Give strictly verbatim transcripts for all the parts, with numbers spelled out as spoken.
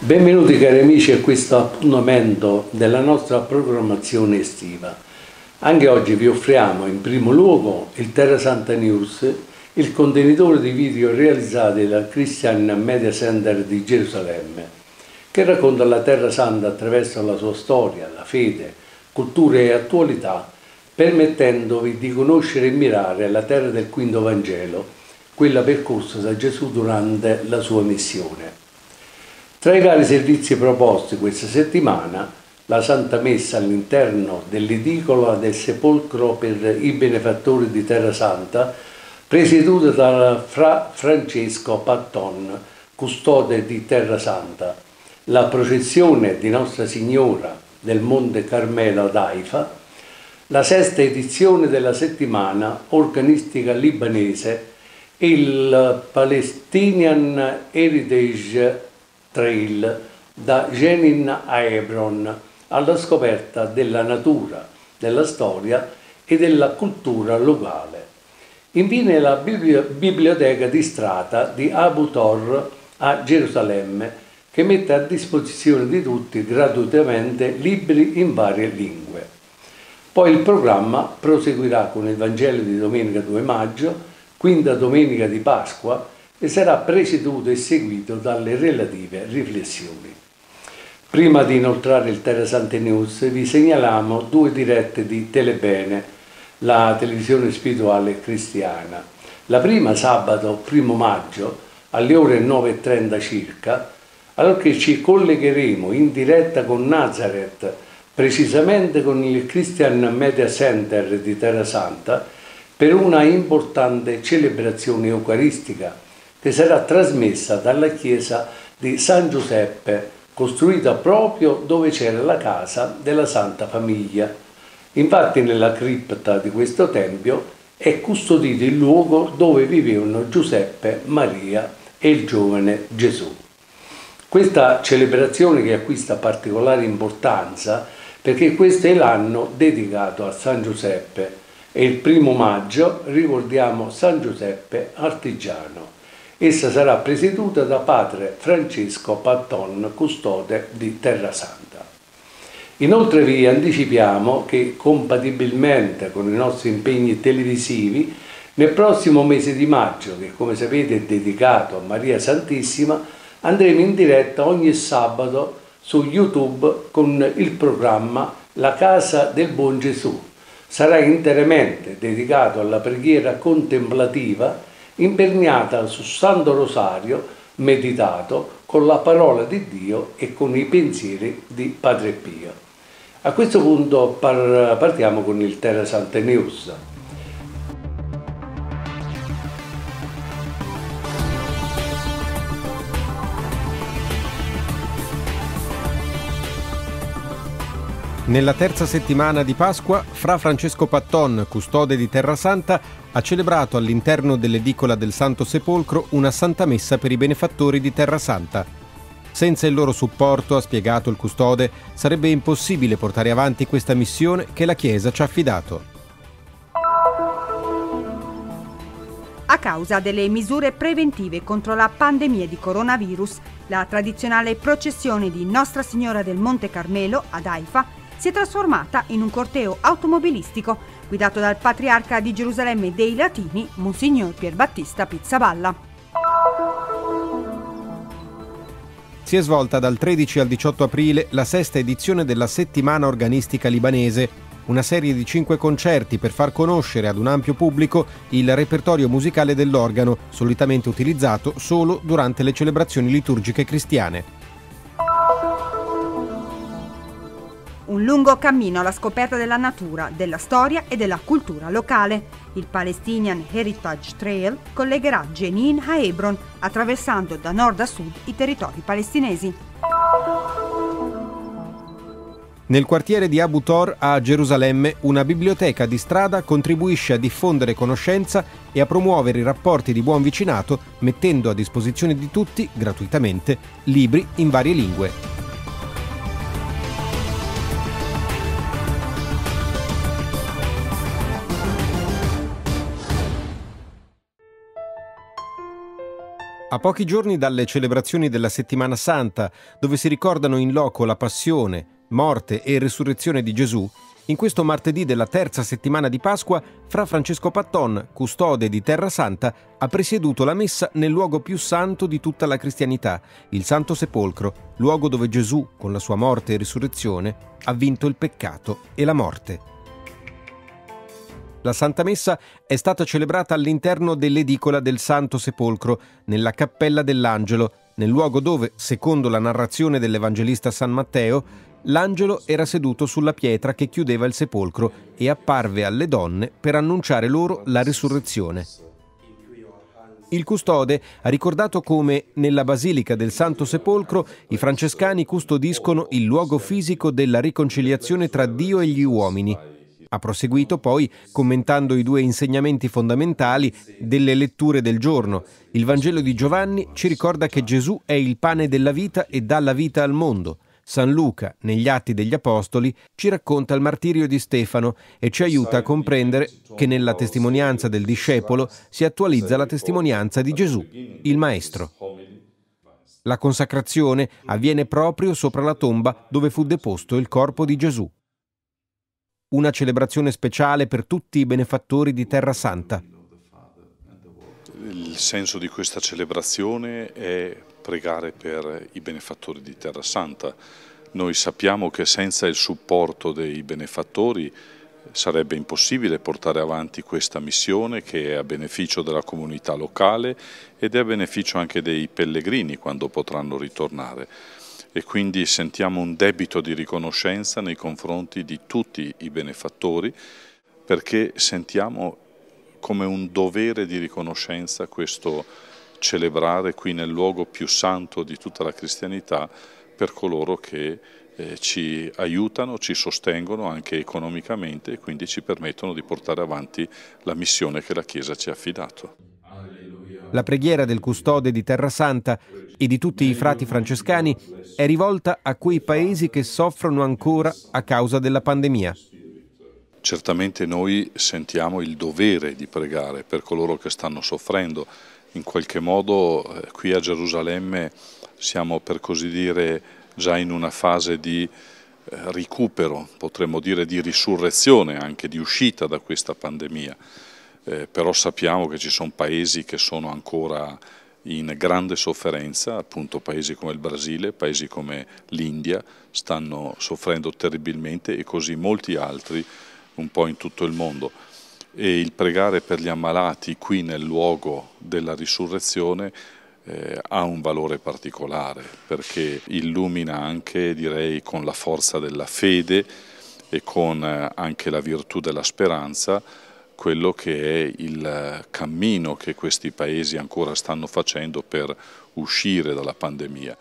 Benvenuti cari amici a questo appuntamento della nostra programmazione estiva. Anche oggi vi offriamo in primo luogo il Terra Santa News, il contenitore di video realizzati dal Christian Media Center di Gerusalemme, che racconta la Terra Santa attraverso la sua storia, la fede, cultura e attualità, permettendovi di conoscere e mirare la terra del Quinto Vangelo, quella percorsa da Gesù durante la sua missione. Tra i vari servizi proposti questa settimana, la Santa Messa all'interno dell'edicola del sepolcro per i benefattori di Terra Santa, presieduta da Fra Francesco Patton, custode di Terra Santa, la processione di Nostra Signora del Monte Carmelo ad Haifa, la sesta edizione della Settimana Organistica Libanese e il Palestinian Heritage Trail da Jenin a Hebron, alla scoperta della natura, della storia e della cultura locale. Infine la biblioteca di strada di Abu Tor a Gerusalemme, che mette a disposizione di tutti gratuitamente libri in varie lingue. Poi il programma proseguirà con il Vangelo di domenica due maggio, quinta domenica di Pasqua, e sarà presieduto e seguito dalle relative riflessioni. Prima di inoltrare il Terra Santa News vi segnaliamo due dirette di Telebene, la televisione spirituale cristiana. La prima sabato primo maggio alle ore nove e trenta circa, allora che ci collegheremo in diretta con Nazareth, precisamente con il Christian Media Center di Terra Santa, per una importante celebrazione eucaristica che sarà trasmessa dalla chiesa di San Giuseppe, costruita proprio dove c'era la casa della Santa Famiglia. Infatti nella cripta di questo tempio è custodito il luogo dove vivevano Giuseppe, Maria e il giovane Gesù. Questa celebrazione che acquista particolare importanza perché questo è l'anno dedicato a San Giuseppe e il primo maggio ricordiamo San Giuseppe Artigiano. Essa sarà presieduta da Padre Francesco Patton, custode di Terra Santa. Inoltre vi anticipiamo che, compatibilmente con i nostri impegni televisivi, nel prossimo mese di maggio, che come sapete è dedicato a Maria Santissima, andremo in diretta ogni sabato su YouTube con il programma La Casa del Buon Gesù. Sarà interamente dedicato alla preghiera contemplativa imperniata sul Santo Rosario meditato con la parola di Dio e con i pensieri di Padre Pio. A questo punto partiamo con il Terra Santa News. Nella terza settimana di Pasqua, Fra Francesco Patton, custode di Terra Santa, ha celebrato all'interno dell'edicola del Santo Sepolcro una Santa Messa per i benefattori di Terra Santa. Senza il loro supporto, ha spiegato il custode, sarebbe impossibile portare avanti questa missione che la Chiesa ci ha affidato. A causa delle misure preventive contro la pandemia di coronavirus, la tradizionale processione di Nostra Signora del Monte Carmelo ad Haifa si è trasformata in un corteo automobilistico guidato dal patriarca di Gerusalemme dei Latini, Monsignor Pier Battista Pizzaballa. Si è svolta dal tredici al diciotto aprile la sesta edizione della Settimana Organistica Libanese, una serie di cinque concerti per far conoscere ad un ampio pubblico il repertorio musicale dell'organo, solitamente utilizzato solo durante le celebrazioni liturgiche cristiane. Un lungo cammino alla scoperta della natura, della storia e della cultura locale. Il Palestinian Heritage Trail collegherà Jenin a Hebron, attraversando da nord a sud i territori palestinesi. Nel quartiere di Abu Tor, a Gerusalemme, una biblioteca di strada contribuisce a diffondere conoscenza e a promuovere i rapporti di buon vicinato, mettendo a disposizione di tutti, gratuitamente, libri in varie lingue. A pochi giorni dalle celebrazioni della Settimana Santa, dove si ricordano in loco la passione, morte e resurrezione di Gesù, in questo martedì della terza settimana di Pasqua, Fra Francesco Patton, custode di Terra Santa, ha presieduto la messa nel luogo più santo di tutta la cristianità, il Santo Sepolcro, luogo dove Gesù, con la sua morte e risurrezione, ha vinto il peccato e la morte. La Santa Messa è stata celebrata all'interno dell'edicola del Santo Sepolcro, nella Cappella dell'Angelo, nel luogo dove, secondo la narrazione dell'Evangelista San Matteo, l'angelo era seduto sulla pietra che chiudeva il sepolcro e apparve alle donne per annunciare loro la risurrezione. Il custode ha ricordato come nella Basilica del Santo Sepolcro i francescani custodiscono il luogo fisico della riconciliazione tra Dio e gli uomini. Ha proseguito poi commentando i due insegnamenti fondamentali delle letture del giorno. Il Vangelo di Giovanni ci ricorda che Gesù è il pane della vita e dà la vita al mondo. San Luca, negli Atti degli Apostoli, ci racconta il martirio di Stefano e ci aiuta a comprendere che nella testimonianza del discepolo si attualizza la testimonianza di Gesù, il Maestro. La consacrazione avviene proprio sopra la tomba dove fu deposto il corpo di Gesù. Una celebrazione speciale per tutti i benefattori di Terra Santa. Il senso di questa celebrazione è pregare per i benefattori di Terra Santa. Noi sappiamo che senza il supporto dei benefattori sarebbe impossibile portare avanti questa missione, che è a beneficio della comunità locale ed è a beneficio anche dei pellegrini quando potranno ritornare. E quindi sentiamo un debito di riconoscenza nei confronti di tutti i benefattori, perché sentiamo come un dovere di riconoscenza questo celebrare qui nel luogo più santo di tutta la cristianità per coloro che eh, ci aiutano, ci sostengono anche economicamente e quindi ci permettono di portare avanti la missione che la Chiesa ci ha affidato. La preghiera del custode di Terra Santa e di tutti i frati francescani è rivolta a quei paesi che soffrono ancora a causa della pandemia. Certamente noi sentiamo il dovere di pregare per coloro che stanno soffrendo. In qualche modo qui a Gerusalemme siamo, per così dire, già in una fase di recupero, potremmo dire di risurrezione, anche di uscita da questa pandemia. Eh, però sappiamo che ci sono paesi che sono ancora in grande sofferenza, appunto paesi come il Brasile, paesi come l'India stanno soffrendo terribilmente, e così molti altri un po' in tutto il mondo. E il pregare per gli ammalati qui nel luogo della risurrezione eh, ha un valore particolare, perché illumina anche, direi, con la forza della fede e con eh, anche la virtù della speranza, quello che è il cammino che questi paesi ancora stanno facendo per uscire dalla pandemia.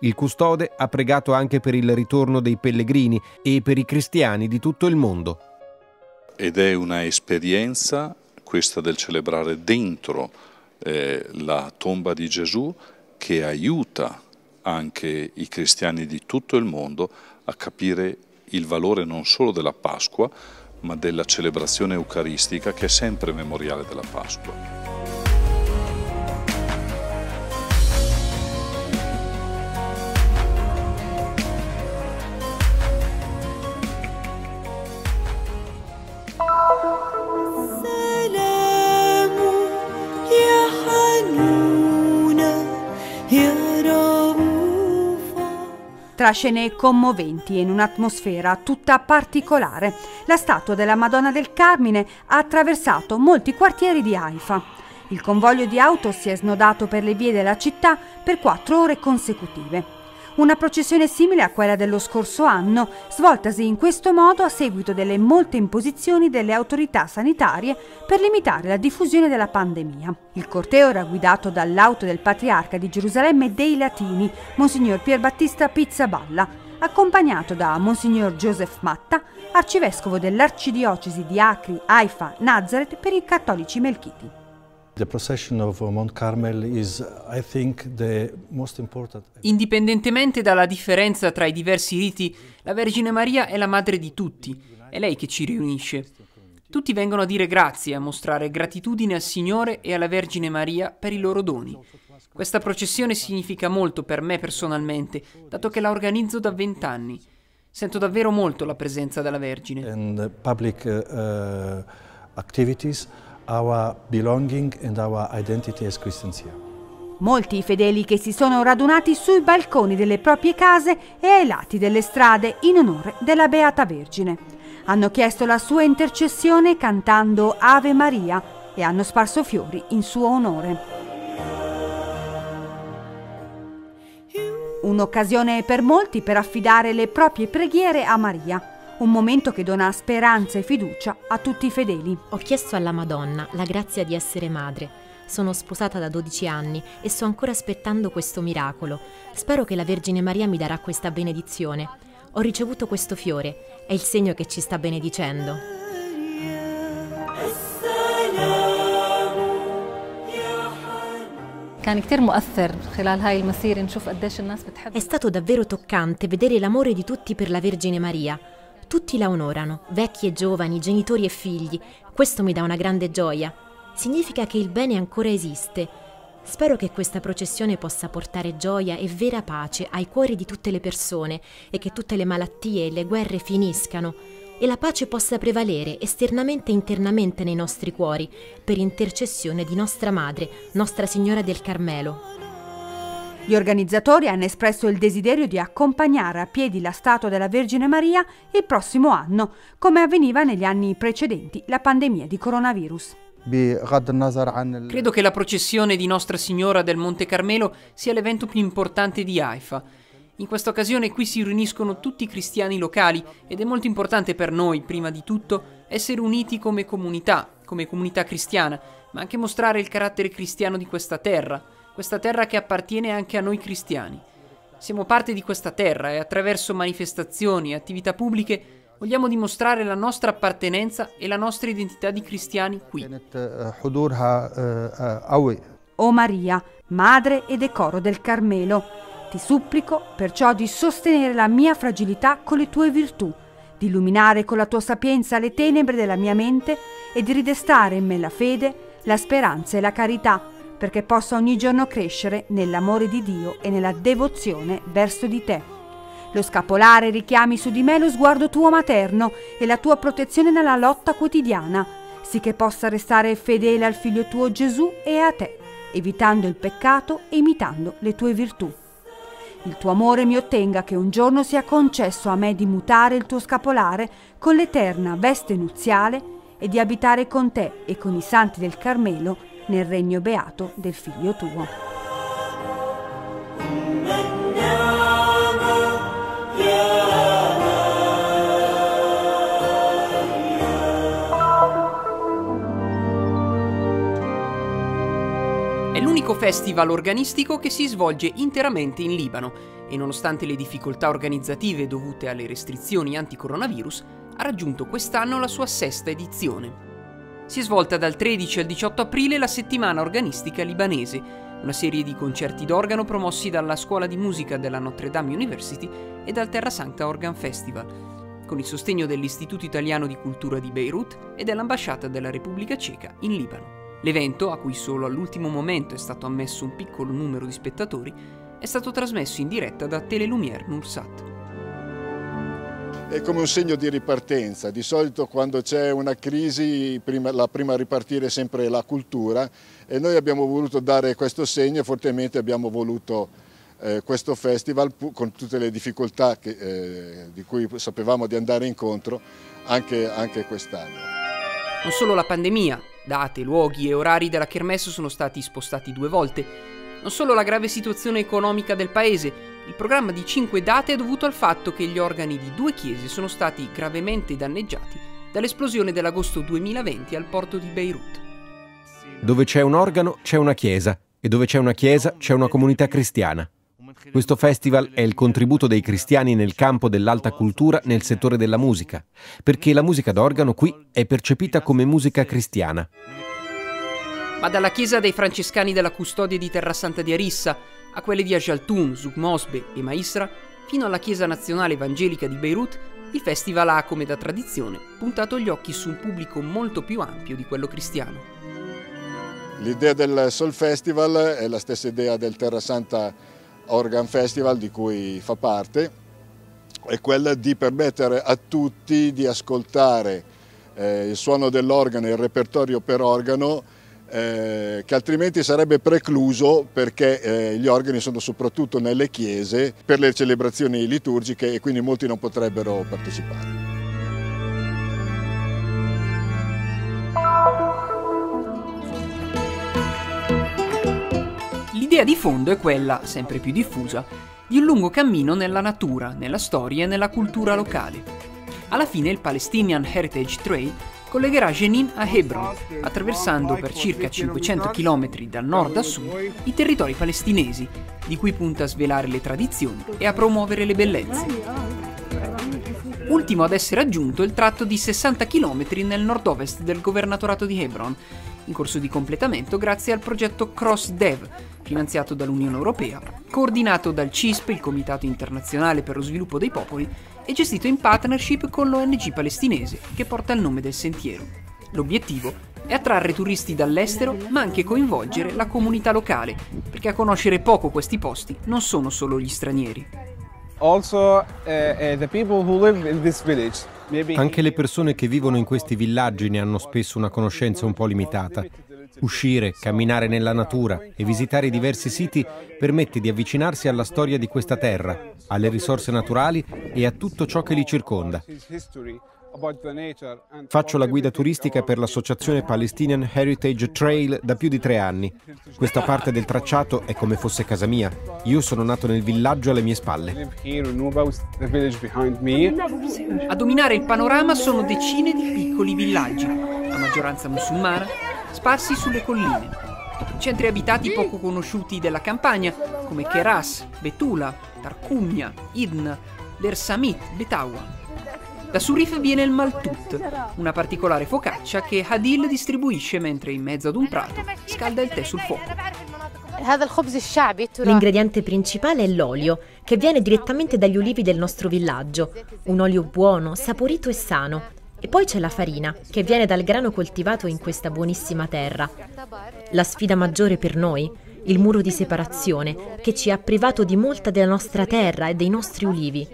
Il custode ha pregato anche per il ritorno dei pellegrini e per i cristiani di tutto il mondo. Ed è una esperienza, questa del celebrare dentro eh, la tomba di Gesù, che aiuta anche i cristiani di tutto il mondo a capire il valore non solo della Pasqua, ma della celebrazione eucaristica, che è sempre memoriale della Pasqua. Tra scene commoventi e in un'atmosfera tutta particolare, la statua della Madonna del Carmine ha attraversato molti quartieri di Haifa. Il convoglio di auto si è snodato per le vie della città per quattro ore consecutive. Una processione simile a quella dello scorso anno, svoltasi in questo modo a seguito delle molte imposizioni delle autorità sanitarie per limitare la diffusione della pandemia. Il corteo era guidato dall'auto del patriarca di Gerusalemme dei Latini, Monsignor Pier Battista Pizzaballa, accompagnato da Monsignor Joseph Matta, arcivescovo dell'arcidiocesi di Acri, Haifa, Nazareth per i cattolici melchiti. Indipendentemente dalla differenza tra i diversi riti, la Vergine Maria è la madre di tutti, è lei che ci riunisce. Tutti vengono a dire grazie, a mostrare gratitudine al Signore e alla Vergine Maria per i loro doni. Questa processione significa molto per me personalmente, dato che la organizzo da vent'anni. Sento davvero molto la presenza della Vergine. In the public uh, activities, our belonging and our identity as Christians here. Molti i fedeli che si sono radunati sui balconi delle proprie case e ai lati delle strade in onore della Beata Vergine. Hanno chiesto la sua intercessione cantando Ave Maria e hanno sparso fiori in suo onore. Un'occasione per molti per affidare le proprie preghiere a Maria. Un momento che dona speranza e fiducia a tutti i fedeli. Ho chiesto alla Madonna la grazia di essere madre. Sono sposata da dodici anni e sto ancora aspettando questo miracolo. Spero che la Vergine Maria mi darà questa benedizione. Ho ricevuto questo fiore, è il segno che ci sta benedicendo. È stato davvero toccante vedere l'amore di tutti per la Vergine Maria. Tutti la onorano, vecchi e giovani, genitori e figli. Questo mi dà una grande gioia. Significa che il bene ancora esiste. Spero che questa processione possa portare gioia e vera pace ai cuori di tutte le persone e che tutte le malattie e le guerre finiscano e la pace possa prevalere esternamente e internamente nei nostri cuori per intercessione di Nostra Madre, Nostra Signora del Carmelo. Gli organizzatori hanno espresso il desiderio di accompagnare a piedi la statua della Vergine Maria il prossimo anno, come avveniva negli anni precedenti la pandemia di coronavirus. Credo che la processione di Nostra Signora del Monte Carmelo sia l'evento più importante di Haifa. In questa occasione qui si riuniscono tutti i cristiani locali ed è molto importante per noi, prima di tutto, essere uniti come comunità, come comunità cristiana, ma anche mostrare il carattere cristiano di questa terra, questa terra che appartiene anche a noi cristiani. Siamo parte di questa terra e attraverso manifestazioni e attività pubbliche vogliamo dimostrare la nostra appartenenza e la nostra identità di cristiani qui. O Maria, Madre e Decoro del Carmelo, ti supplico perciò di sostenere la mia fragilità con le tue virtù, di illuminare con la tua sapienza le tenebre della mia mente e di ridestare in me la fede, la speranza e la carità, perché possa ogni giorno crescere nell'amore di Dio e nella devozione verso di te. Lo scapolare richiami su di me lo sguardo tuo materno e la tua protezione nella lotta quotidiana, sì che possa restare fedele al Figlio tuo Gesù e a te, evitando il peccato e imitando le tue virtù. Il tuo amore mi ottenga che un giorno sia concesso a me di mutare il tuo scapolare con l'eterna veste nuziale e di abitare con te e con i santi del Carmelo nel regno beato del Figlio tuo. È l'unico festival organistico che si svolge interamente in Libano e nonostante le difficoltà organizzative dovute alle restrizioni anticoronavirus, ha raggiunto quest'anno la sua sesta edizione. Si è svolta dal tredici al diciotto aprile la Settimana Organistica Libanese, una serie di concerti d'organo promossi dalla Scuola di Musica della Notre Dame University e dal Terra Santa Organ Festival, con il sostegno dell'Istituto Italiano di Cultura di Beirut e dell'Ambasciata della Repubblica Ceca in Libano. L'evento, a cui solo all'ultimo momento è stato ammesso un piccolo numero di spettatori, è stato trasmesso in diretta da Tele Lumière Nursat. È come un segno di ripartenza. Di solito quando c'è una crisi prima, la prima a ripartire è sempre la cultura e noi abbiamo voluto dare questo segno e fortemente abbiamo voluto eh, questo festival con tutte le difficoltà che, eh, di cui sapevamo di andare incontro anche, anche quest'anno. Non solo la pandemia, date, luoghi e orari della kermesse sono stati spostati due volte. Non solo la grave situazione economica del paese, il programma di cinque date è dovuto al fatto che gli organi di due chiese sono stati gravemente danneggiati dall'esplosione dell'agosto duemilaventi al porto di Beirut. Dove c'è un organo c'è una chiesa e dove c'è una chiesa c'è una comunità cristiana. Questo festival è il contributo dei cristiani nel campo dell'alta cultura nel settore della musica, perché la musica d'organo qui è percepita come musica cristiana. Ma dalla chiesa dei francescani della Custodia di Terra Santa di Arissa a quelle di Ajaltun, Zukmosbe e Maisra, fino alla chiesa nazionale evangelica di Beirut, il festival ha, come da tradizione, puntato gli occhi su un pubblico molto più ampio di quello cristiano. L'idea del Soul Festival è la stessa idea del Terra Santa Organ Festival di cui fa parte, è quella di permettere a tutti di ascoltare eh, il suono dell'organo e il repertorio per organo eh, che altrimenti sarebbe precluso perché eh, gli organi sono soprattutto nelle chiese per le celebrazioni liturgiche e quindi molti non potrebbero partecipare. L'idea di fondo è quella, sempre più diffusa, di un lungo cammino nella natura, nella storia e nella cultura locale. Alla fine il Palestinian Heritage Trail collegherà Jenin a Hebron, attraversando per circa cinquecento chilometri dal nord a sud i territori palestinesi, di cui punta a svelare le tradizioni e a promuovere le bellezze. Ultimo ad essere aggiunto il tratto di sessanta chilometri nel nord-ovest del governatorato di Hebron, in corso di completamento grazie al progetto CrossDev, finanziato dall'Unione Europea, coordinato dal C I S P, il Comitato Internazionale per lo Sviluppo dei Popoli, e gestito in partnership con l'O N G palestinese, che porta il nome del sentiero. L'obiettivo è attrarre turisti dall'estero, ma anche coinvolgere la comunità locale, perché a conoscere poco questi posti non sono solo gli stranieri. Anche le persone che vivono in questi villaggi ne hanno spesso una conoscenza un po' limitata. Uscire, camminare nella natura e visitare diversi siti permette di avvicinarsi alla storia di questa terra, alle risorse naturali e a tutto ciò che li circonda. Faccio la guida turistica per l'associazione Palestinian Heritage Trail da più di tre anni. Questa parte del tracciato è come fosse casa mia. Io sono nato nel villaggio alle mie spalle. A dominare il panorama sono decine di piccoli villaggi, a maggioranza musulmana, sparsi sulle colline. Centri abitati poco conosciuti della campagna, come Keras, Betula, Tarcumia, Idna, Dersamit, Betawa. Da Surif viene il maltut, una particolare focaccia che Hadil distribuisce mentre in mezzo ad un prato scalda il tè sul fuoco. L'ingrediente principale è l'olio, che viene direttamente dagli ulivi del nostro villaggio. Un olio buono, saporito e sano. E poi c'è la farina, che viene dal grano coltivato in questa buonissima terra. La sfida maggiore per noi, il muro di separazione, che ci ha privato di molta della nostra terra e dei nostri ulivi.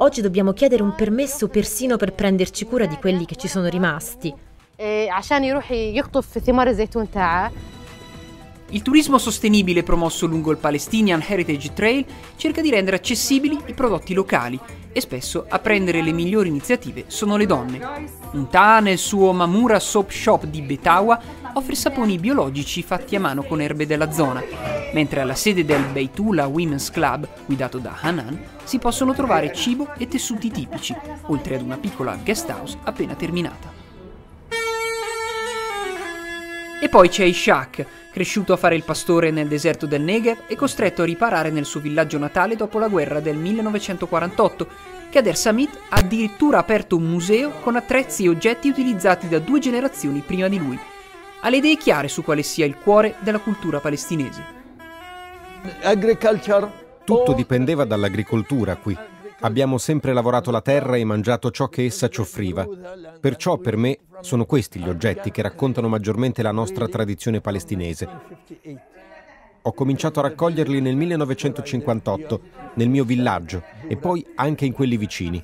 Oggi dobbiamo chiedere un permesso persino per prenderci cura di quelli che ci sono rimasti. Il turismo sostenibile promosso lungo il Palestinian Heritage Trail cerca di rendere accessibili i prodotti locali e spesso a prendere le migliori iniziative sono le donne. Unta nel suo Mamura Soap Shop di Betawa offre saponi biologici fatti a mano con erbe della zona, mentre alla sede del Beitula Women's Club, guidato da Hanan, si possono trovare cibo e tessuti tipici, oltre ad una piccola guest house appena terminata. E poi c'è Ishaq, cresciuto a fare il pastore nel deserto del Negev e costretto a riparare nel suo villaggio natale dopo la guerra del millenovecentoquarantotto, che a Dersamit ha addirittura aperto un museo con attrezzi e oggetti utilizzati da due generazioni prima di lui. Ha le idee chiare su quale sia il cuore della cultura palestinese. Tutto dipendeva dall'agricoltura qui. Abbiamo sempre lavorato la terra e mangiato ciò che essa ci offriva. Perciò per me sono questi gli oggetti che raccontano maggiormente la nostra tradizione palestinese. Ho cominciato a raccoglierli nel millenovecentocinquantotto, nel mio villaggio, e poi anche in quelli vicini.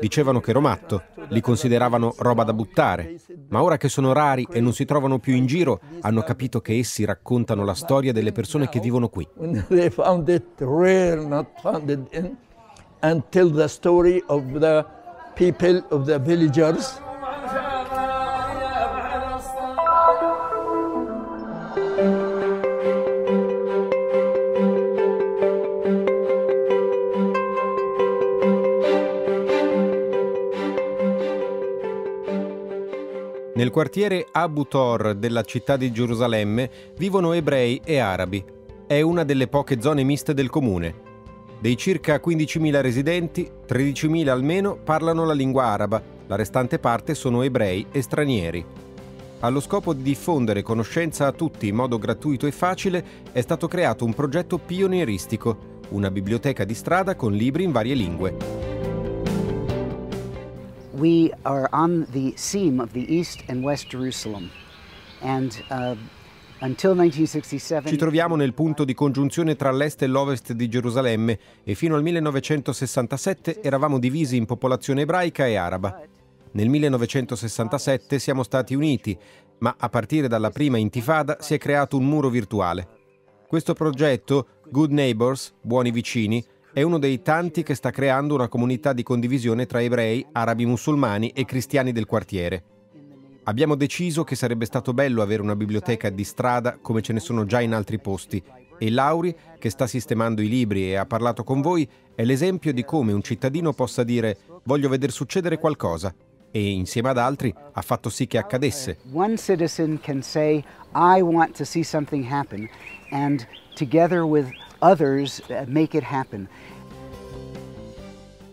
Dicevano che ero matto, li consideravano roba da buttare, ma ora che sono rari e non si trovano più in giro, hanno capito che essi raccontano la storia delle persone che vivono qui. Nel quartiere Abu Tor della città di Gerusalemme vivono ebrei e arabi. È una delle poche zone miste del comune. Dei circa quindicimila residenti, tredicimila almeno parlano la lingua araba, la restante parte sono ebrei e stranieri. Allo scopo di diffondere conoscenza a tutti in modo gratuito e facile è stato creato un progetto pionieristico, una biblioteca di strada con libri in varie lingue. We are on the seam of the East and West Jerusalem, and uh, Ci troviamo nel punto di congiunzione tra l'est e l'ovest di Gerusalemme e fino al millenovecentosessantasette eravamo divisi in popolazione ebraica e araba. Nel millenovecentosessantasette siamo stati uniti, ma a partire dalla prima intifada si è creato un muro virtuale. Questo progetto, Good Neighbors, Buoni Vicini, è uno dei tanti che sta creando una comunità di condivisione tra ebrei, arabi musulmani e cristiani del quartiere. Abbiamo deciso che sarebbe stato bello avere una biblioteca di strada come ce ne sono già in altri posti e Lauri, che sta sistemando i libri e ha parlato con voi, è l'esempio di come un cittadino possa dire «voglio veder succedere qualcosa» e insieme ad altri ha fatto sì che accadesse. One citizen can say I want to see something happen and together with others make it happen.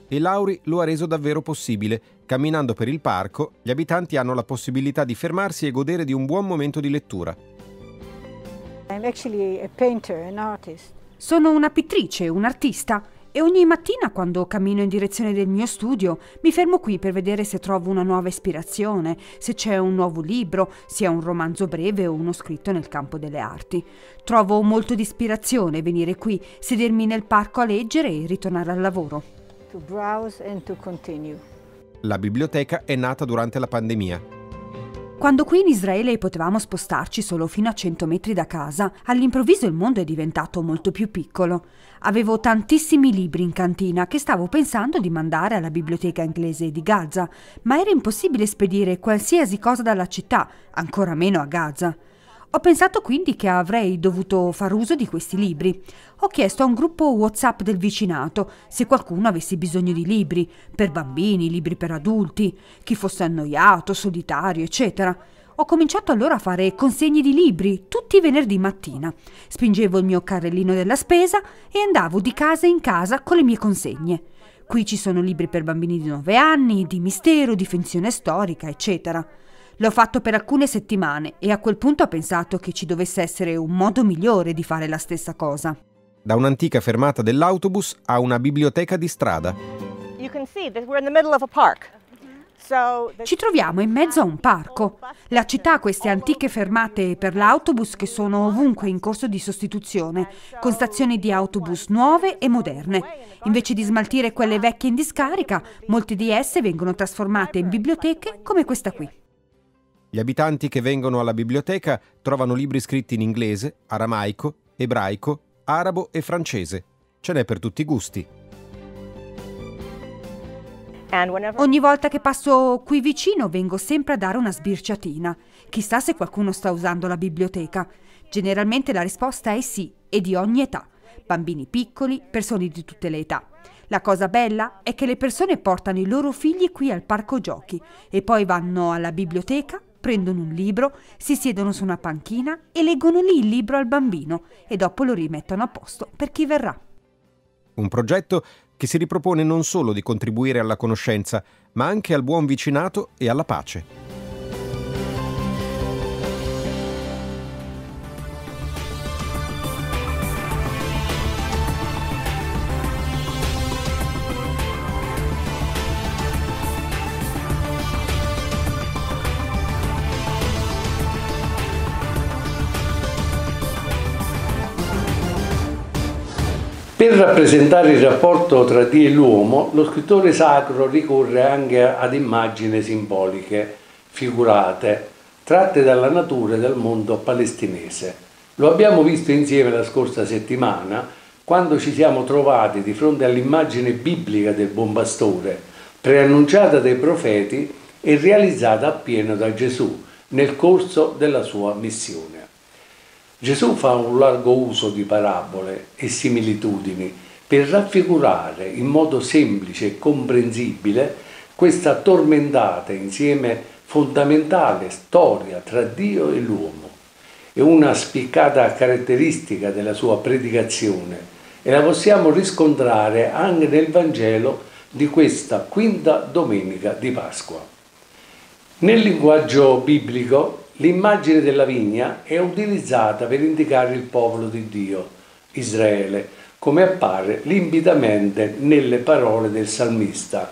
E Lauri lo ha reso davvero possibile. Camminando per il parco, gli abitanti hanno la possibilità di fermarsi e godere di un buon momento di lettura. Sono una pittrice, un artista, e ogni mattina quando cammino in direzione del mio studio mi fermo qui per vedere se trovo una nuova ispirazione, se c'è un nuovo libro, sia un romanzo breve o uno scritto nel campo delle arti. Trovo molto di ispirazione venire qui, sedermi nel parco a leggere e ritornare al lavoro. To browse and to continue. La biblioteca è nata durante la pandemia. Quando qui in Israele potevamo spostarci solo fino a cento metri da casa, all'improvviso il mondo è diventato molto più piccolo. Avevo tantissimi libri in cantina che stavo pensando di mandare alla biblioteca inglese di Gaza, ma era impossibile spedire qualsiasi cosa dalla città, ancora meno a Gaza. Ho pensato quindi che avrei dovuto far uso di questi libri. Ho chiesto a un gruppo WhatsApp del vicinato se qualcuno avesse bisogno di libri, per bambini, libri per adulti, chi fosse annoiato, solitario, eccetera. Ho cominciato allora a fare consegne di libri tutti i venerdì mattina. Spingevo il mio carrellino della spesa e andavo di casa in casa con le mie consegne. Qui ci sono libri per bambini di nove anni, di mistero, di finzione storica, eccetera. L'ho fatto per alcune settimane e a quel punto ho pensato che ci dovesse essere un modo migliore di fare la stessa cosa. Da un'antica fermata dell'autobus a una biblioteca di strada. Ci troviamo in mezzo a un parco. La città ha queste antiche fermate per l'autobus che sono ovunque in corso di sostituzione, con stazioni di autobus nuove e moderne. Invece di smaltire quelle vecchie in discarica, molte di esse vengono trasformate in biblioteche come questa qui. Gli abitanti che vengono alla biblioteca trovano libri scritti in inglese, aramaico, ebraico, arabo e francese. Ce n'è per tutti i gusti. Ogni volta che passo qui vicino vengo sempre a dare una sbirciatina. Chissà se qualcuno sta usando la biblioteca. Generalmente la risposta è sì, e di ogni età. Bambini piccoli, persone di tutte le età. La cosa bella è che le persone portano i loro figli qui al parco giochi e poi vanno alla biblioteca, prendono un libro, si siedono su una panchina e leggono lì il libro al bambino e dopo lo rimettono a posto per chi verrà. Un progetto che si ripropone non solo di contribuire alla conoscenza, ma anche al buon vicinato e alla pace. Per rappresentare il rapporto tra Dio e l'uomo, lo scrittore sacro ricorre anche ad immagini simboliche, figurate, tratte dalla natura e dal mondo palestinese. Lo abbiamo visto insieme la scorsa settimana, quando ci siamo trovati di fronte all'immagine biblica del Buon Pastore, preannunciata dai profeti e realizzata appieno da Gesù nel corso della sua missione. Gesù fa un largo uso di parabole e similitudini per raffigurare in modo semplice e comprensibile questa tormentata insieme fondamentale storia tra Dio e l'uomo. È una spiccata caratteristica della sua predicazione e la possiamo riscontrare anche nel Vangelo di questa quinta domenica di Pasqua. Nel linguaggio biblico, l'immagine della vigna è utilizzata per indicare il popolo di Dio, Israele, come appare limpidamente nelle parole del salmista.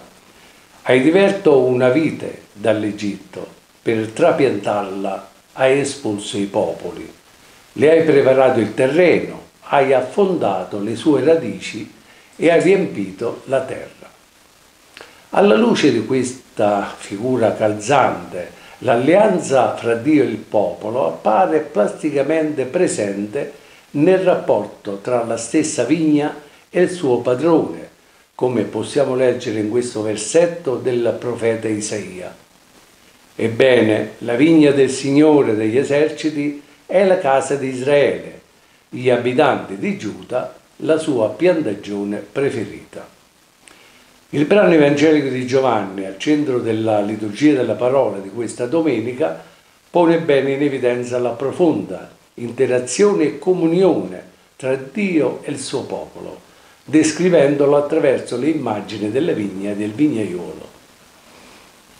Hai diverto una vite dall'Egitto, per trapiantarla hai espulso i popoli. Le hai preparato il terreno, hai affondato le sue radici e hai riempito la terra. Alla luce di questa figura calzante, l'alleanza fra Dio e il popolo appare plasticamente presente nel rapporto tra la stessa vigna e il suo padrone, come possiamo leggere in questo versetto del profeta Isaia. Ebbene, la vigna del Signore degli eserciti è la casa di Israele, gli abitanti di Giuda la sua piantagione preferita. Il brano evangelico di Giovanni, al centro della liturgia della parola di questa domenica, pone bene in evidenza la profonda interazione e comunione tra Dio e il suo popolo, descrivendolo attraverso le immagini della vigna e del vignaiolo.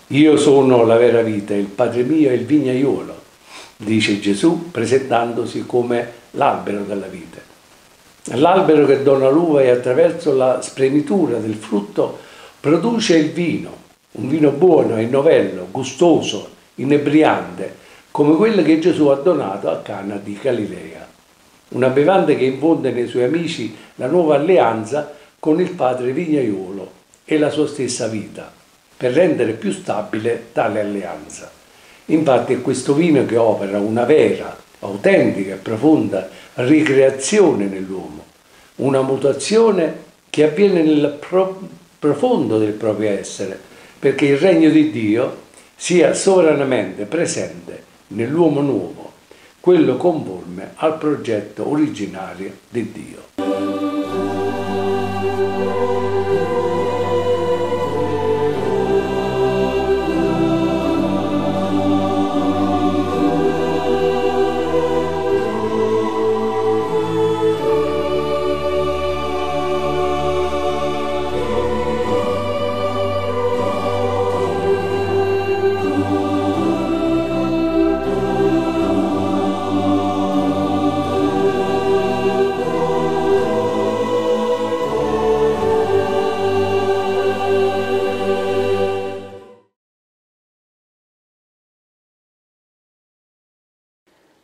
Io sono la vera vite, il Padre mio è il vignaiolo, dice Gesù presentandosi come l'albero della vite. L'albero che dona l'uva e attraverso la spremitura del frutto produce il vino, un vino buono e novello, gustoso, inebriante, come quello che Gesù ha donato a Cana di Galilea. Una bevanda che infonde nei suoi amici la nuova alleanza con il Padre vignaiolo e la sua stessa vita, per rendere più stabile tale alleanza. Infatti è questo vino che opera una vera, autentica e profonda ricreazione nell'uomo, una mutazione che avviene nel pro- profondo del proprio essere, perché il regno di Dio sia sovranamente presente nell'uomo nuovo, quello conforme al progetto originario di Dio.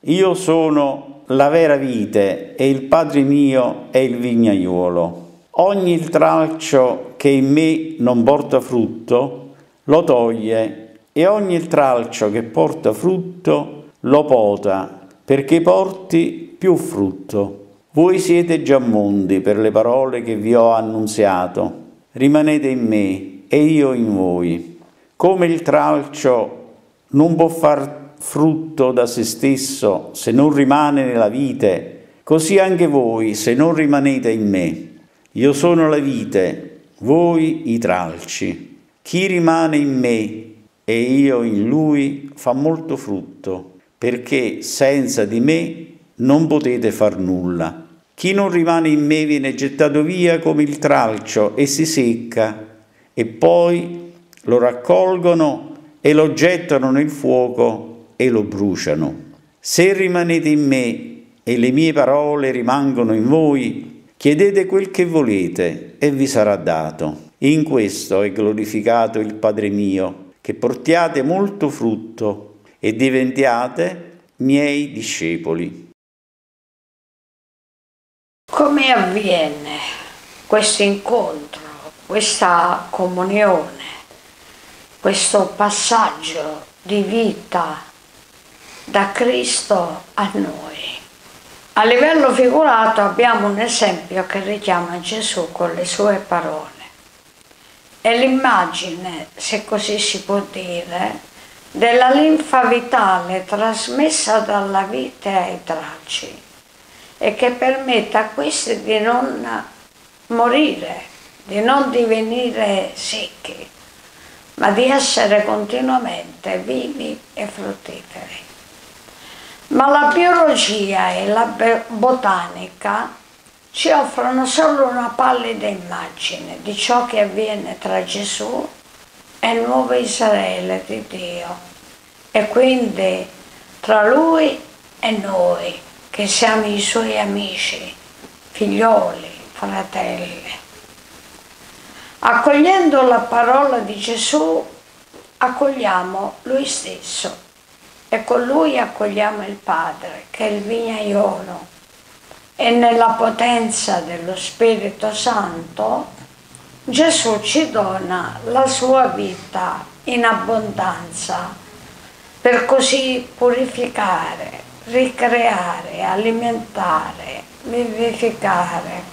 Io sono la vera vite e il Padre mio è il vignaiuolo. Ogni tralcio che in me non porta frutto lo toglie e ogni tralcio che porta frutto lo pota perché porti più frutto. Voi siete già mondi per le parole che vi ho annunziato. Rimanete in me e io in voi. Come il tralcio non può far frutto da se stesso se non rimane nella vite, così anche voi se non rimanete in me. Io sono la vite, voi i tralci. Chi rimane in me e io in lui fa molto frutto, perché senza di me non potete far nulla. Chi non rimane in me viene gettato via come il tralcio e si secca, e poi lo raccolgono e lo gettano nel fuoco e lo bruciano. Se rimanete in me e le mie parole rimangono in voi, chiedete quel che volete e vi sarà dato. In questo è glorificato il Padre mio, che portiate molto frutto e diventiate miei discepoli. Come avviene questo incontro, questa comunione, questo passaggio di vita da Cristo a noi? A livello figurato abbiamo un esempio che richiama Gesù con le sue parole. È l'immagine, se così si può dire, della linfa vitale trasmessa dalla vite ai tralci e che permette a questi di non morire, di non divenire secchi, ma di essere continuamente vivi e fruttiferi. Ma la biologia e la botanica ci offrono solo una pallida immagine di ciò che avviene tra Gesù e il nuovo Israele di Dio, e quindi tra Lui e noi, che siamo i Suoi amici, figlioli, fratelli. Accogliendo la parola di Gesù, accogliamo Lui stesso, e con lui accogliamo il Padre, che è il vignaiolo, e nella potenza dello Spirito Santo Gesù ci dona la sua vita in abbondanza per così purificare, ricreare, alimentare, vivificare,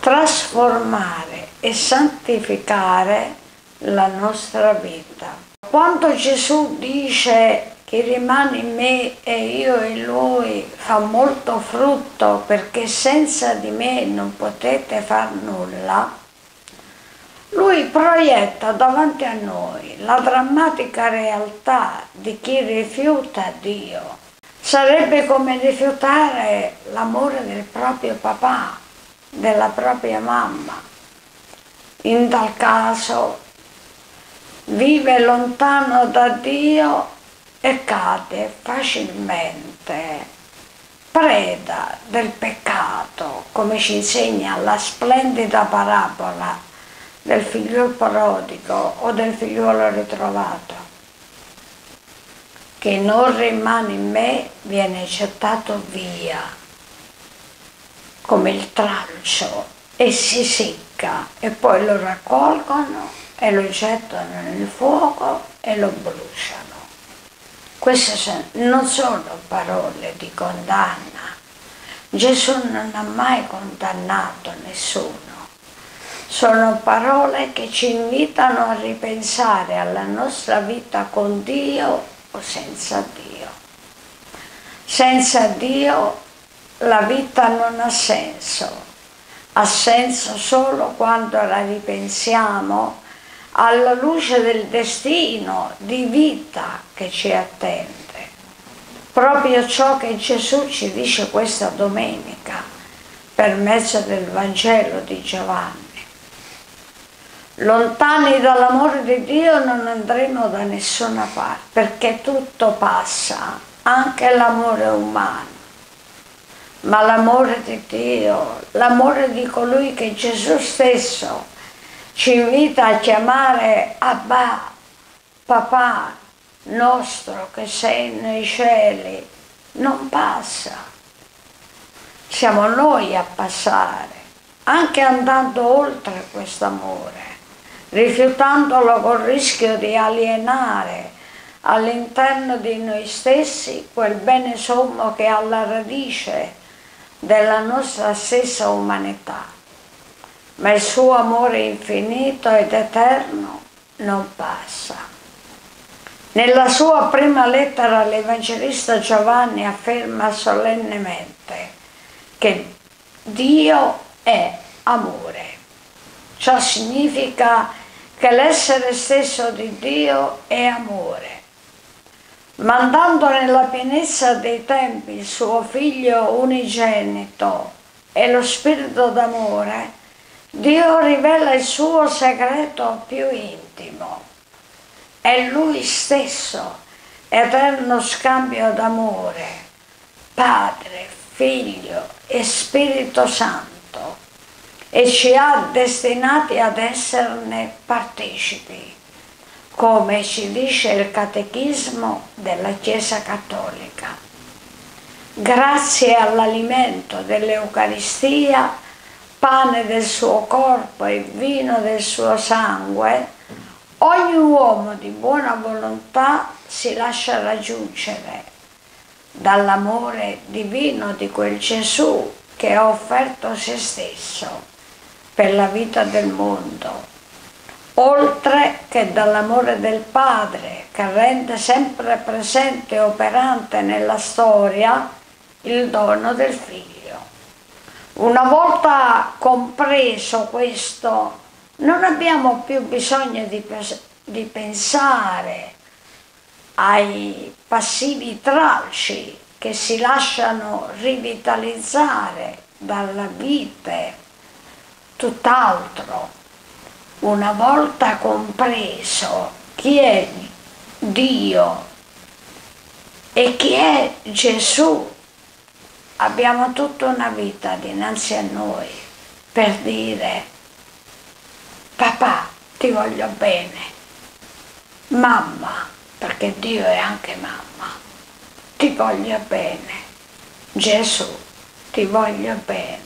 trasformare e santificare la nostra vita. Quando Gesù dice chi rimane in me e io in lui fa molto frutto, perché senza di me non potete far nulla, lui proietta davanti a noi la drammatica realtà di chi rifiuta Dio. Sarebbe come rifiutare l'amore del proprio papà, della propria mamma. In tal caso vive lontano da Dio e cade facilmente preda del peccato, come ci insegna la splendida parabola del figliuolo prodigo o del figliuolo ritrovato. Chi non rimane in me viene gettato via come il tralcio e si secca, e poi lo raccolgono e lo gettano nel fuoco e lo bruciano. Queste non sono parole di condanna. Gesù non ha mai condannato nessuno. Sono parole che ci invitano a ripensare alla nostra vita con Dio o senza Dio. Senza Dio la vita non ha senso. Ha senso solo quando la ripensiamo alla luce del destino di vita che ci attende. Proprio ciò che Gesù ci dice questa domenica per mezzo del Vangelo di Giovanni. Lontani dall'amore di Dio non andremo da nessuna parte, perché tutto passa, anche l'amore umano. Ma l'amore di Dio, l'amore di colui che Gesù stesso ci invita a chiamare Abba, Papà nostro che sei nei cieli, non passa. Siamo noi a passare, anche andando oltre questo amore, rifiutandolo col rischio di alienare all'interno di noi stessi quel bene sommo che è alla radice della nostra stessa umanità. Ma il suo amore infinito ed eterno non passa. Nella sua prima lettera l'Evangelista Giovanni afferma solennemente che Dio è amore. Ciò significa che l'essere stesso di Dio è amore. Mandando nella pienezza dei tempi il suo Figlio unigenito e lo Spirito d'amore, Dio rivela il suo segreto più intimo. È Lui stesso, eterno scambio d'amore, Padre, Figlio e Spirito Santo, e ci ha destinati ad esserne partecipi, come ci dice il Catechismo della Chiesa Cattolica. Grazie all'alimento dell'Eucaristia, pane del suo corpo e vino del suo sangue, ogni uomo di buona volontà si lascia raggiungere dall'amore divino di quel Gesù che ha offerto se stesso per la vita del mondo, oltre che dall'amore del Padre che rende sempre presente e operante nella storia il dono del Figlio. Una volta compreso questo, non abbiamo più bisogno di, di pensare ai passivi tralci che si lasciano rivitalizzare dalla vite. Tutt'altro, una volta compreso chi è Dio e chi è Gesù, abbiamo tutta una vita dinanzi a noi per dire: papà, ti voglio bene, mamma, perché Dio è anche mamma. ti voglia bene, Gesù ti voglia bene,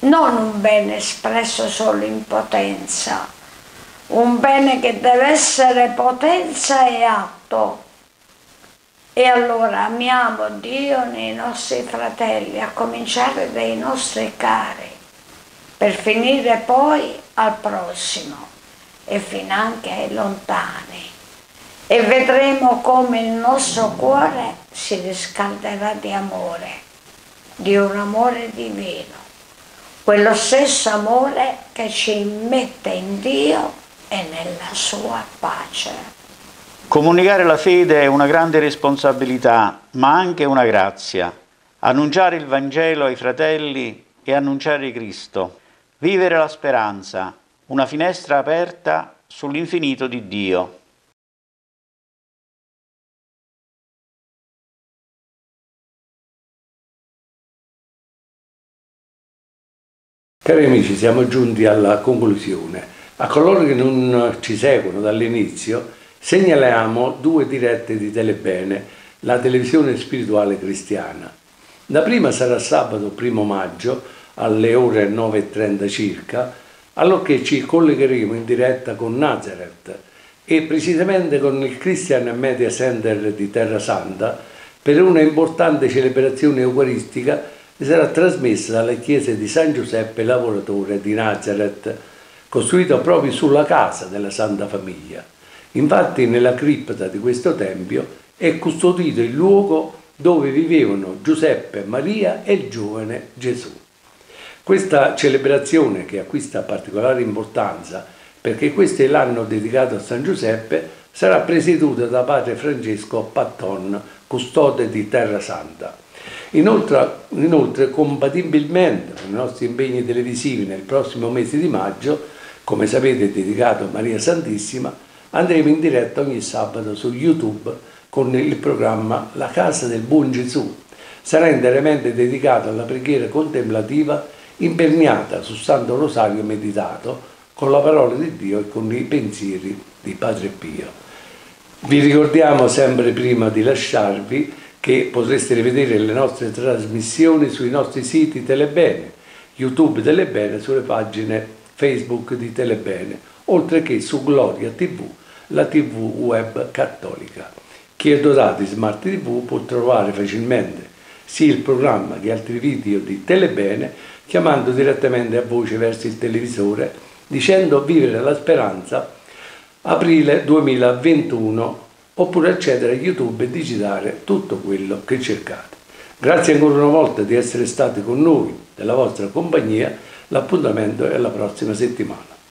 non un bene espresso solo in potenza, un bene che deve essere potenza e atto. E allora amiamo Dio nei nostri fratelli, a cominciare dai nostri cari, per finire poi al prossimo e finanche ai lontani. E vedremo come il nostro cuore si riscalderà di amore, di un amore divino, quello stesso amore che ci mette in Dio e nella sua pace. Comunicare la fede è una grande responsabilità, ma anche una grazia. Annunciare il Vangelo ai fratelli e annunciare Cristo. Vivere la speranza, una finestra aperta sull'infinito di Dio. Cari amici, siamo giunti alla conclusione. A coloro che non ci seguono dall'inizio, segnaliamo due dirette di Telebene, la televisione spirituale cristiana. La prima sarà sabato primo maggio alle ore nove e trenta circa, allorché ci collegheremo in diretta con Nazareth e precisamente con il Christian Media Center di Terra Santa per una importante celebrazione eucaristica che sarà trasmessa dalle chiese di San Giuseppe Lavoratore di Nazareth, costruita proprio sulla casa della Santa Famiglia. Infatti nella cripta di questo tempio è custodito il luogo dove vivevano Giuseppe, Maria e il giovane Gesù. Questa celebrazione, che acquista particolare importanza perché questo è l'anno dedicato a San Giuseppe, sarà presieduta da Padre Francesco Patton, custode di Terra Santa. Inoltre, inoltre compatibilmente con i nostri impegni televisivi nel prossimo mese di maggio, come sapete è dedicato a Maria Santissima, andremo in diretta ogni sabato su YouTube con il programma La Casa del Buon Gesù. Sarà interamente dedicato alla preghiera contemplativa imperniata sul Santo Rosario meditato con la parola di Dio e con i pensieri di Padre Pio. Vi ricordiamo sempre prima di lasciarvi che potreste rivedere le nostre trasmissioni sui nostri siti Telebene, YouTube Telebene, sulle pagine Facebook di Telebene, oltre che su Gloria tivù, la tivù web cattolica. Chi è dotato di Smart tivù può trovare facilmente sia il programma che altri video di Telebene chiamando direttamente a voce verso il televisore dicendo Vivere la Speranza aprile duemilaventuno, oppure accedere a YouTube e digitare tutto quello che cercate. Grazie ancora una volta di essere stati con noi, della vostra compagnia. L'appuntamento è la prossima settimana.